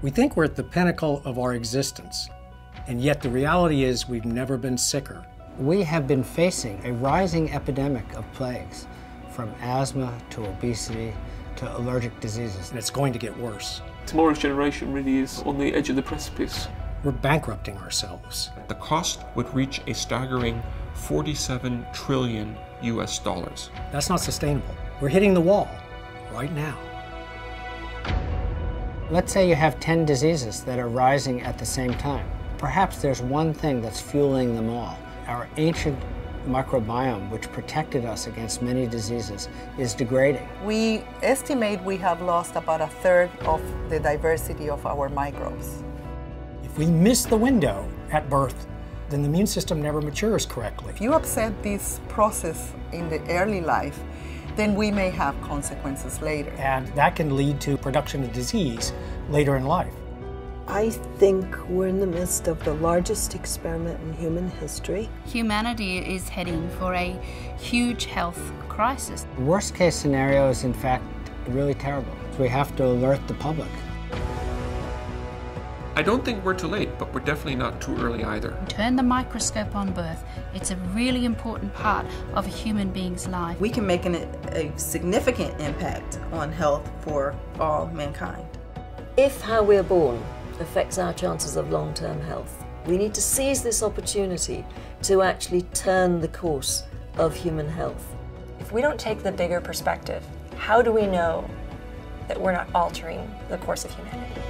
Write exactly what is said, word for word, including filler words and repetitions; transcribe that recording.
We think we're at the pinnacle of our existence, and yet the reality is we've never been sicker. We have been facing a rising epidemic of plagues, from asthma to obesity to allergic diseases. And it's going to get worse. Tomorrow's generation really is on the edge of the precipice. We're bankrupting ourselves. The cost would reach a staggering forty-seven trillion U S dollars. That's not sustainable. We're hitting the wall right now. Let's say you have ten diseases that are rising at the same time. Perhaps there's one thing that's fueling them all. Our ancient microbiome, which protected us against many diseases, is degrading. We estimate we have lost about a third of the diversity of our microbes. If we miss the window at birth, then the immune system never matures correctly. If you upset this process in the early life, then we may have consequences later. And that can lead to production of disease later in life. I think we're in the midst of the largest experiment in human history. Humanity is heading for a huge health crisis. The worst case scenario is in fact really terrible. We have to alert the public. I don't think we're too late, but we're definitely not too early either. Turn the microscope on birth. It's a really important part of a human being's life. We can make an, a significant impact on health for all mankind. If how we're born affects our chances of long-term health, we need to seize this opportunity to actually turn the course of human health. If we don't take the bigger perspective, how do we know that we're not altering the course of humanity?